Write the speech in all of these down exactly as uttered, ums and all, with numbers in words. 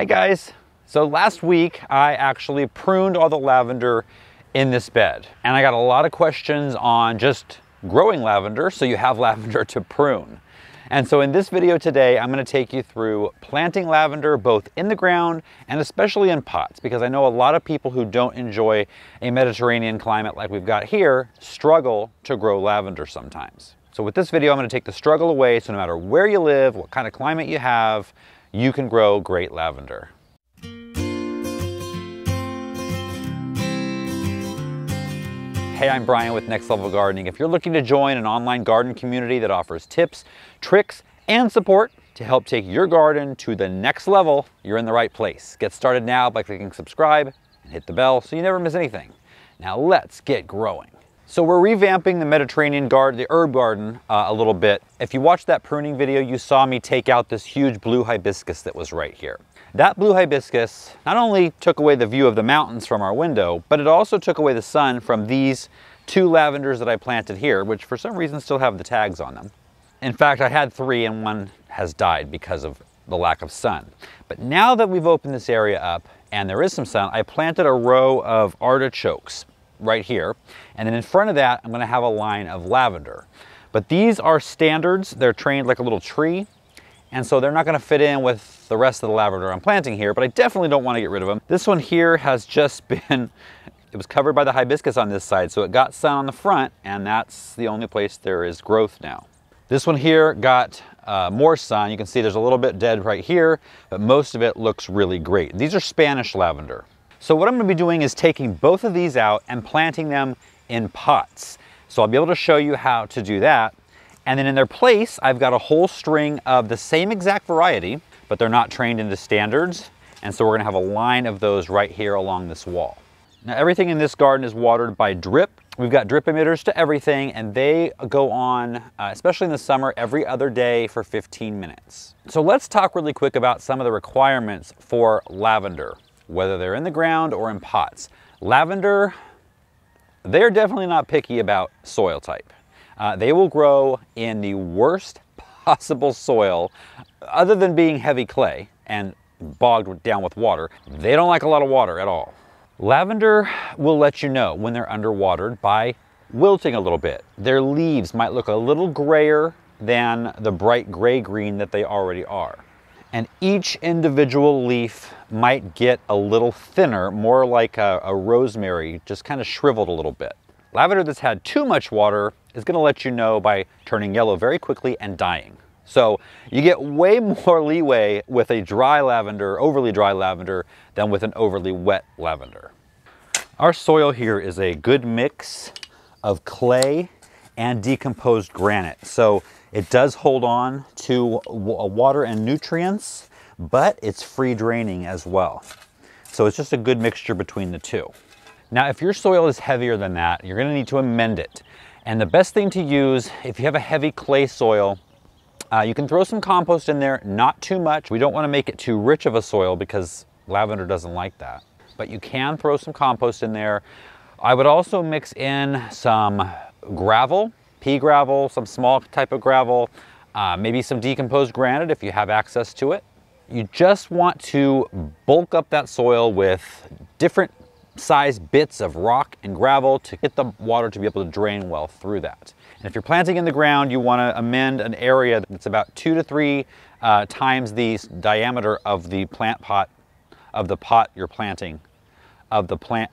Hey guys, so last week I actually pruned all the lavender in this bed, and I got a lot of questions on just growing lavender so you have lavender to prune. And so in this video today, I'm going to take you through planting lavender both in the ground and especially in pots, because I know a lot of people who don't enjoy a Mediterranean climate like we've got here struggle to grow lavender sometimes. So with this video, I'm going to take the struggle away, so no matter where you live, what kind of climate you have, you can grow great lavender. Hey, I'm Brian with Next Level Gardening. If you're looking to join an online garden community that offers tips, tricks, and support to help take your garden to the next level, you're in the right place. Get started now by clicking subscribe and hit the bell so you never miss anything. Now let's get growing. So we're revamping the Mediterranean garden, the herb garden, uh, a little bit. If you watched that pruning video, you saw me take out this huge blue hibiscus that was right here. That blue hibiscus not only took away the view of the mountains from our window, but it also took away the sun from these two lavenders that I planted here, which for some reason still have the tags on them. In fact, I had three and one has died because of the lack of sun. But now that we've opened this area up and there is some sun, I planted a row of artichokes right here. And then in front of that, I'm going to have a line of lavender. But these are standards. They're trained like a little tree. And so they're not going to fit in with the rest of the lavender I'm planting here, but I definitely don't want to get rid of them. This one here has just been, it was covered by the hibiscus on this side, so it got sun on the front, and that's the only place there is growth now. This one here got uh, more sun. You can see there's a little bit dead right here, but most of it looks really great. These are Spanish lavender. So what I'm going to be doing is taking both of these out and planting them in pots. So I'll be able to show you how to do that. And then in their place, I've got a whole string of the same exact variety, but they're not trained into standards. And so we're going to have a line of those right here along this wall. Now everything in this garden is watered by drip. We've got drip emitters to everything, and they go on, uh, especially in the summer, every other day for fifteen minutes. So let's talk really quick about some of the requirements for lavender, whether they're in the ground or in pots. Lavender, they're definitely not picky about soil type. Uh, they will grow in the worst possible soil, other than being heavy clay and bogged down with water. They don't like a lot of water at all. Lavender will let you know when they're underwatered by wilting a little bit. Their leaves might look a little grayer than the bright gray-green that they already are. And each individual leaf might get a little thinner, more like a, a rosemary, just kind of shriveled a little bit. Lavender that's had too much water is going to let you know by turning yellow very quickly and dying. So you get way more leeway with a dry lavender, overly dry lavender, than with an overly wet lavender. Our soil here is a good mix of clay and decomposed granite. So it does hold on to water and nutrients, but it's free draining as well. So it's just a good mixture between the two. Now, if your soil is heavier than that, you're gonna need to amend it. And the best thing to use, if you have a heavy clay soil, uh, you can throw some compost in there, not too much. We don't wanna make it too rich of a soil because lavender doesn't like that. But you can throw some compost in there. I would also mix in some gravel, pea gravel, some small type of gravel, uh, maybe some decomposed granite if you have access to it. You just want to bulk up that soil with different size bits of rock and gravel to get the water to be able to drain well through that. And if you're planting in the ground, you want to amend an area that's about two to three uh, times the diameter of the plant pot, of the pot you're planting, of the plant,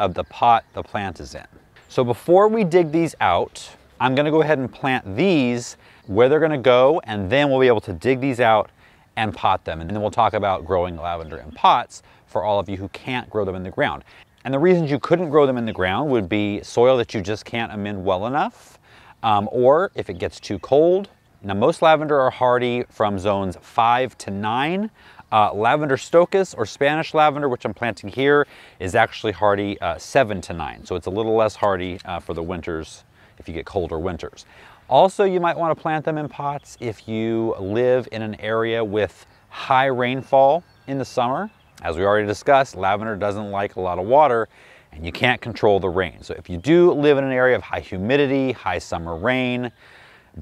of the pot the plant is in. So before we dig these out, I'm going to go ahead and plant these where they're going to go, and then we'll be able to dig these out and pot them. And then we'll talk about growing lavender in pots for all of you who can't grow them in the ground. And the reasons you couldn't grow them in the ground would be soil that you just can't amend well enough, um, or if it gets too cold. Now, most lavender are hardy from zones five to nine. Uh, lavender stochus, or Spanish lavender, which I'm planting here, is actually hardy uh, seven to nine. So it's a little less hardy uh, for the winters, if you get colder winters. Also, you might want to plant them in pots if you live in an area with high rainfall in the summer. As we already discussed, lavender doesn't like a lot of water, and you can't control the rain. So if you do live in an area of high humidity, high summer rain,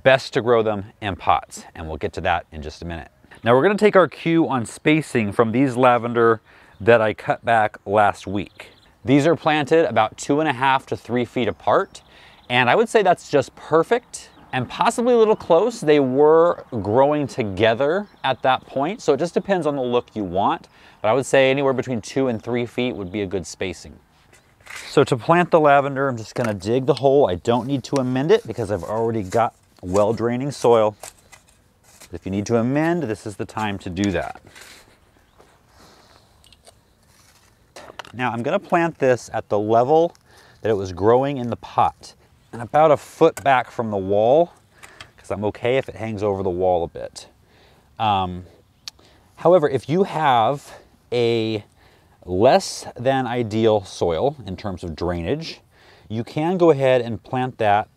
best to grow them in pots. And we'll get to that in just a minute. Now we're going to take our cue on spacing from these lavender that I cut back last week. These are planted about two and a half to three feet apart, and I would say that's just perfect and possibly a little close. They were growing together at that point, so it just depends on the look you want, but I would say anywhere between two and three feet would be a good spacing. So to plant the lavender, I'm just gonna dig the hole. I don't need to amend it because I've already got well-draining soil. If you need to amend, this is the time to do that. Now I'm gonna plant this at the level that it was growing in the pot and about a foot back from the wall, because I'm okay if it hangs over the wall a bit. Um, however, if you have a less than ideal soil in terms of drainage, you can go ahead and plant that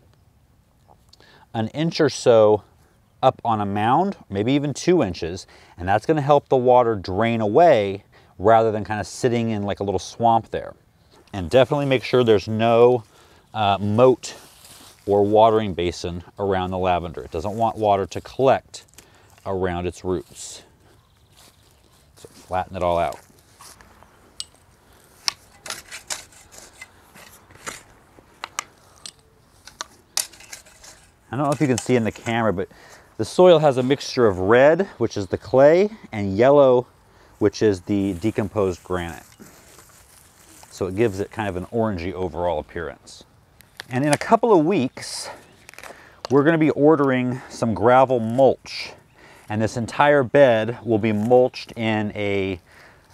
an inch or so up on a mound, maybe even two inches, and that's gonna help the water drain away rather than kind of sitting in like a little swamp there. And definitely make sure there's no uh, moat or watering basin around the lavender. It doesn't want water to collect around its roots. So flatten it all out. I don't know if you can see in the camera, but the soil has a mixture of red, which is the clay, and yellow, which is the decomposed granite. So it gives it kind of an orangey overall appearance. And in a couple of weeks, we're gonna be ordering some gravel mulch. And this entire bed will be mulched in a,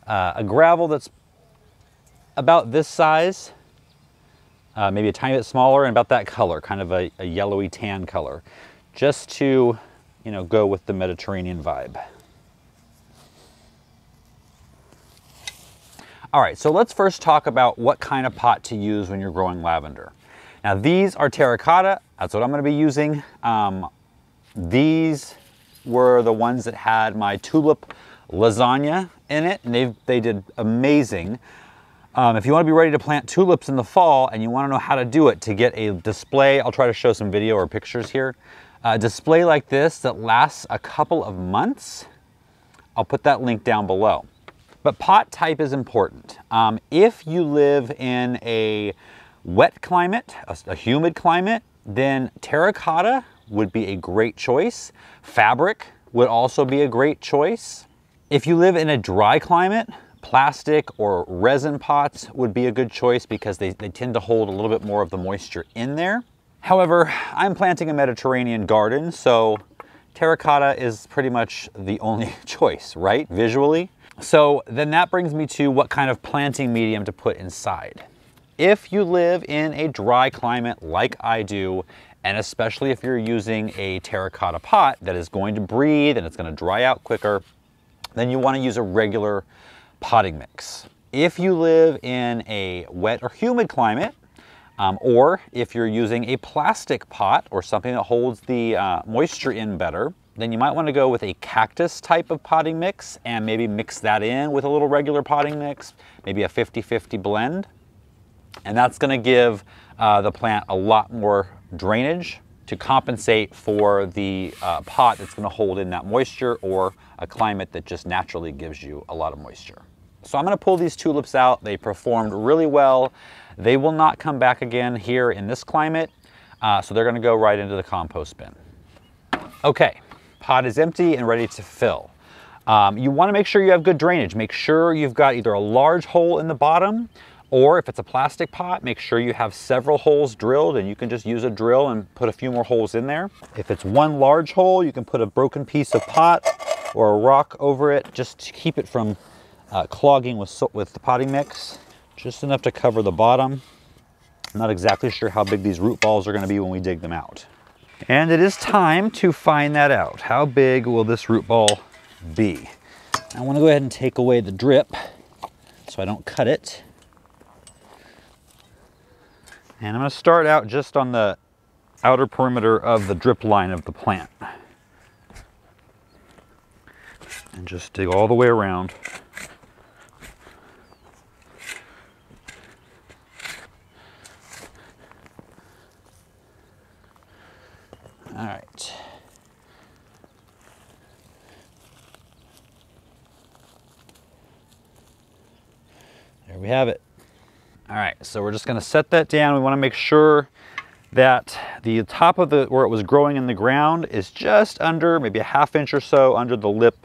uh, a gravel that's about this size, uh, maybe a tiny bit smaller, and about that color, kind of a, a yellowy tan color, just to, you know, go with the Mediterranean vibe. All right, so let's first talk about what kind of pot to use when you're growing lavender. Now these are terracotta, that's what I'm gonna be using. Um, these were the ones that had my tulip lasagna in it, and they they did amazing. Um, if you wanna be ready to plant tulips in the fall and you wanna know how to do it to get a display, I'll try to show some video or pictures here, a display like this that lasts a couple of months, I'll put that link down below. But pot type is important. Um, if you live in a wet climate, a, a humid climate, then terracotta would be a great choice. Fabric would also be a great choice. If you live in a dry climate, plastic or resin pots would be a good choice because they, they tend to hold a little bit more of the moisture in there. However, I'm planting a Mediterranean garden, so terracotta is pretty much the only choice, right, visually? So then that brings me to what kind of planting medium to put inside. If you live in a dry climate like I do, and especially if you're using a terracotta pot that is going to breathe and it's going to dry out quicker, then you want to use a regular potting mix. If you live in a wet or humid climate, um, or if you're using a plastic pot or something that holds the uh, moisture in better, then you might want to go with a cactus type of potting mix and maybe mix that in with a little regular potting mix, maybe a fifty fifty blend. And that's going to give uh, the plant a lot more drainage to compensate for the uh, pot that's going to hold in that moisture, or a climate that just naturally gives you a lot of moisture. So I'm going to pull these tulips out. They performed really well. They will not come back again here in this climate. Uh, so they're going to go right into the compost bin. Okay. Pot is empty and ready to fill. Um, you want to make sure you have good drainage. Make sure you've got either a large hole in the bottom, or if it's a plastic pot, make sure you have several holes drilled, and you can just use a drill and put a few more holes in there. If it's one large hole, you can put a broken piece of pot or a rock over it just to keep it from uh, clogging with, with the potting mix. Just enough to cover the bottom. I'm not exactly sure how big these root balls are going to be when we dig them out. And it is time to find that out. How big will this root ball be? I want to go ahead and take away the drip so I don't cut it. And I'm going to start out just on the outer perimeter of the drip line of the plant. And just dig all the way around. All right. There we have it. All right, so we're just gonna set that down. We wanna make sure that the top of the, where it was growing in the ground, is just under, maybe a half inch or so under the lip,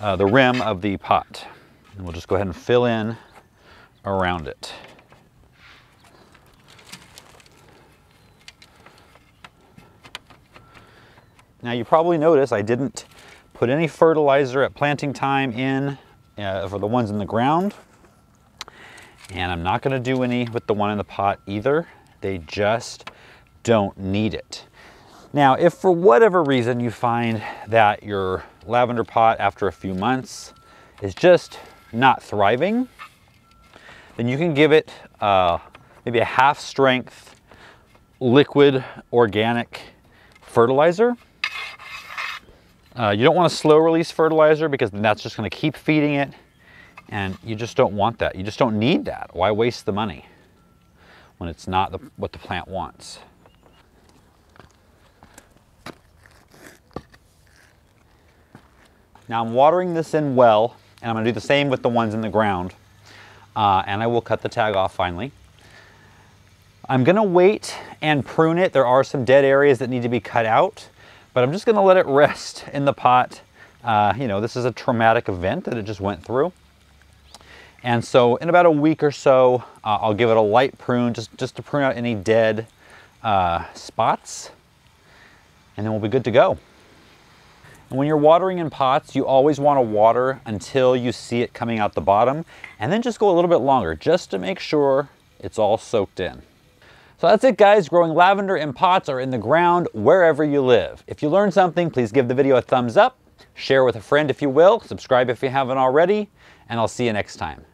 uh, the rim of the pot. And we'll just go ahead and fill in around it. Now you probably notice I didn't put any fertilizer at planting time in uh, for the ones in the ground. And I'm not gonna do any with the one in the pot either. They just don't need it. Now, if for whatever reason you find that your lavender pot after a few months is just not thriving, then you can give it uh, maybe a half strength liquid organic fertilizer. Uh, you don't want a slow release fertilizer because then that's just gonna keep feeding it, and you just don't want that. You just don't need that. Why waste the money when it's not the, what the plant wants? Now I'm watering this in well, and I'm gonna do the same with the ones in the ground. Uh, and I will cut the tag off finally. I'm gonna wait and prune it. There are some dead areas that need to be cut out, but I'm just gonna let it rest in the pot. Uh, you know, this is a traumatic event that it just went through. And so in about a week or so, uh, I'll give it a light prune, just, just to prune out any dead uh, spots, and then we'll be good to go. And when you're watering in pots, you always want to water until you see it coming out the bottom, and then just go a little bit longer, just to make sure it's all soaked in. So that's it, guys. Growing lavender in pots or in the ground, wherever you live. If you learned something, please give the video a thumbs up, share with a friend if you will, subscribe if you haven't already, and I'll see you next time.